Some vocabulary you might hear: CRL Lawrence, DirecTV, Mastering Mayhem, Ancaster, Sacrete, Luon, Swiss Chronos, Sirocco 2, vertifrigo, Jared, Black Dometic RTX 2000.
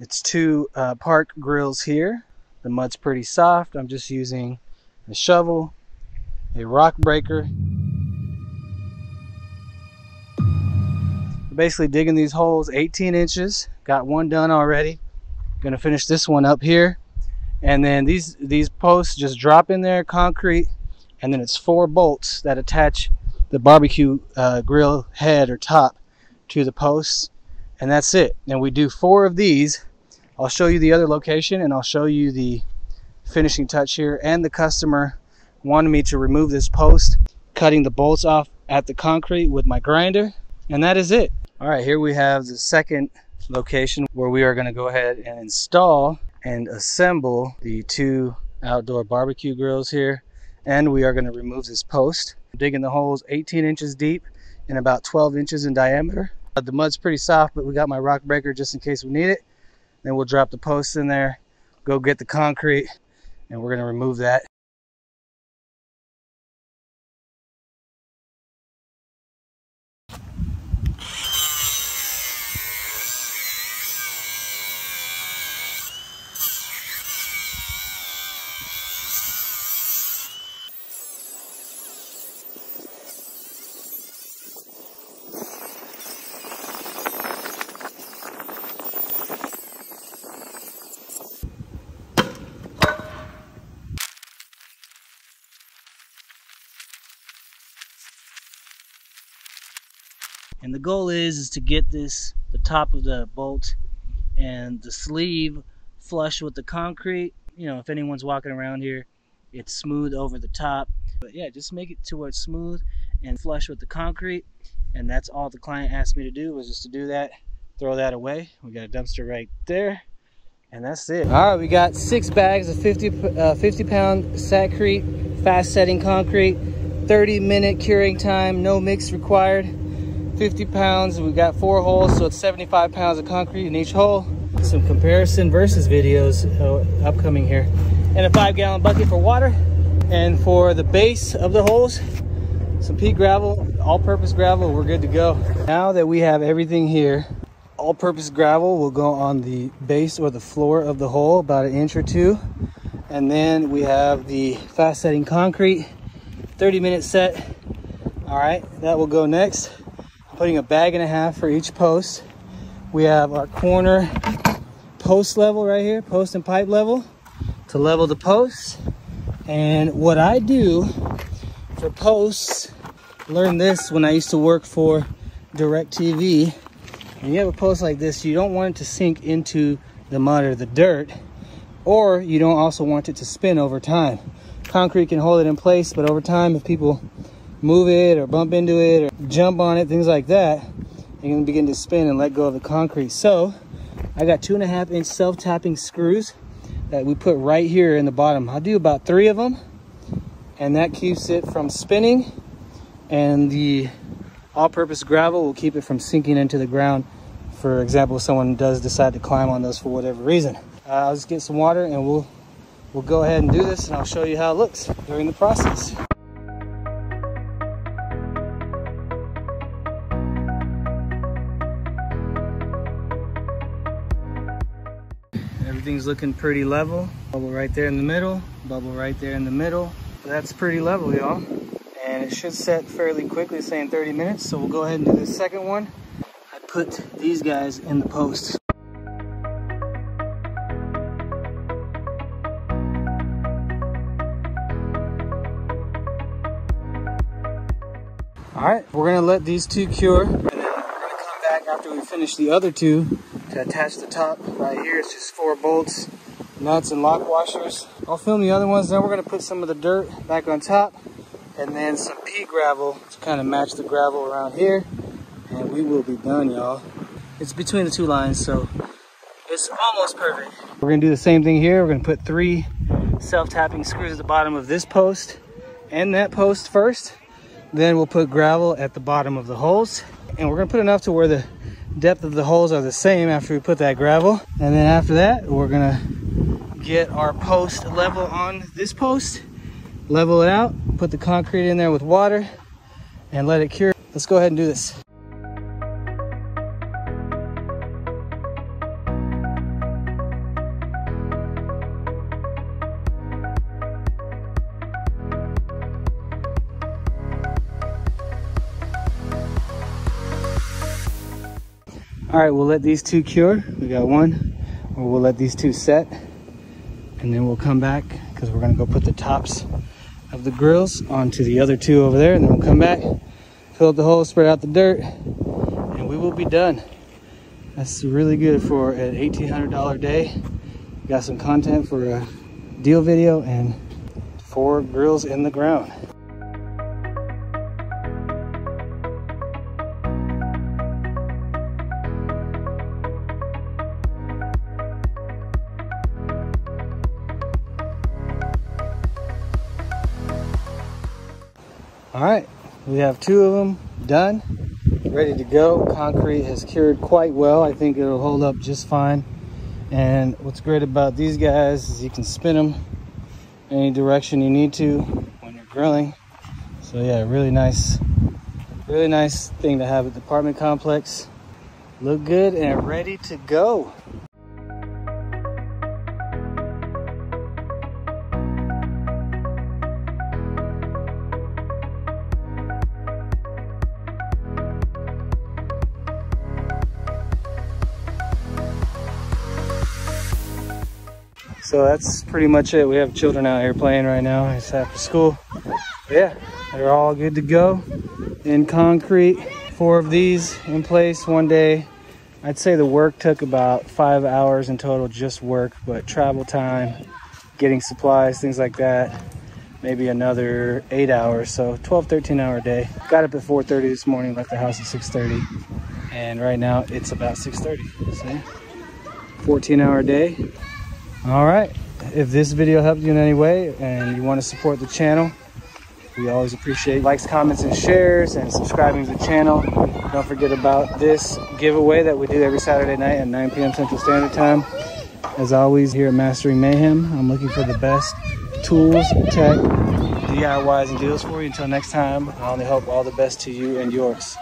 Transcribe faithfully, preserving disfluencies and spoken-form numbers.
It's two uh, park grills here. The mud's pretty soft. I'm just using a shovel, a rock breaker. Basically digging these holes eighteen inches. Got one done already. Gonna finish this one up here, and then these these posts just drop in there, concrete, and then it's four bolts that attach the barbecue uh, grill head or top to the posts, and that's it. And we do four of these. I'll show you the other location, and I'll show you the finishing touch here. And the customer wanted me to remove this post, cutting the bolts off at the concrete with my grinder, and that is it. All right, here we have the second location where we are going to go ahead and install and assemble the two outdoor barbecue grills here, and we are going to remove this post. I'm digging the holes eighteen inches deep and about twelve inches in diameter. The mud's pretty soft, but we got my rock breaker just in case we need it. Then we'll drop the posts in there, go get the concrete, and we're going to remove that. And the goal is, is to get this, the top of the bolt and the sleeve flush with the concrete. You know, if anyone's walking around here, it's smooth over the top. But yeah, just make it to where it's smooth and flush with the concrete. And that's all the client asked me to do, was just to do that, throw that away. We got a dumpster right there, and that's it. All right, we got six bags of fifty pound Sacrete fast setting concrete, thirty minute curing time, no mix required. fifty pounds, we got four holes, so it's seventy-five pounds of concrete in each hole. Some comparison versus videos uh, upcoming here. And a five gallon bucket for water. And for the base of the holes, some pea gravel, all-purpose gravel, we're good to go. Now that we have everything here, all-purpose gravel will go on the base or the floor of the hole, about an inch or two. And then we have the fast setting concrete, thirty minute set. All right, that will go next. Putting a bag and a half for each post. We have our corner post level right here, post and pipe level, to level the posts. And what I do for posts, learned this when I used to work for DirecTV. When you have a post like this, you don't want it to sink into the mud or the dirt, or you don't also want it to spin over time. Concrete can hold it in place, but over time, if people move it or bump into it or jump on it, things like that, you're gonna begin to spin and let go of the concrete. So I got two and a half inch self-tapping screws that we put right here in the bottom. I'll do about three of them, and that keeps it from spinning, and the all-purpose gravel will keep it from sinking into the ground. For example, if someone does decide to climb on those for whatever reason. Uh, I'll just get some water and we'll we'll go ahead and do this, and I'll show you how it looks during the process. Everything's looking pretty level. Bubble right there in the middle, bubble right there in the middle. That's pretty level, y'all. And it should set fairly quickly, saying thirty minutes. So we'll go ahead and do the second one. I put these guys in the posts. All right, we're gonna let these two cure. And then we're gonna come back after we finish the other two to attach the top right here. It's just four bolts, nuts, and lock washers. I'll film the other ones. Then we're gonna put some of the dirt back on top, and then some pea gravel to kind of match the gravel around here, and we will be done, y'all. It's between the two lines, so it's almost perfect. We're gonna do the same thing here. We're gonna put three self-tapping screws at the bottom of this post and that post first. Then we'll put gravel at the bottom of the holes, and we're gonna put enough to where the depth of the holes are the same after we put that gravel. And then after that, we're gonna get our post level on this post, level it out, put the concrete in there with water, and let it cure. Let's go ahead and do this. All right, we'll let these two cure. We got one, or we'll let these two set, and then we'll come back because we're gonna go put the tops of the grills onto the other two over there, and then we'll come back, fill up the hole, spread out the dirt, and we will be done. That's really good for an eighteen hundred dollar day. We got some content for a deal video and four grills in the ground. All right, we have two of them done, ready to go. Concrete has cured quite well. I think it'll hold up just fine. And what's great about these guys is you can spin them any direction you need to when you're grilling. So yeah, really nice, really nice thing to have at the apartment complex. Look good and ready to go. So that's pretty much it. We have children out here playing right now. It's after school. Yeah, they're all good to go in concrete. Four of these in place one day. I'd say the work took about five hours in total, just work, but travel time, getting supplies, things like that, maybe another eight hours. So twelve, thirteen hour day. Got up at four thirty this morning, left the house at six thirty. And right now it's about six thirty, see? fourteen hour day. All right, if this video helped you in any way and you want to support the channel, we always appreciate likes, comments, and shares, and subscribing to the channel. Don't forget about this giveaway that we do every Saturday night at nine p m Central Standard Time. As always, here at Mastering Mayhem, I'm looking for the best tools, tech, D I Ys, and deals for you. Until next time, I only hope all the best to you and yours.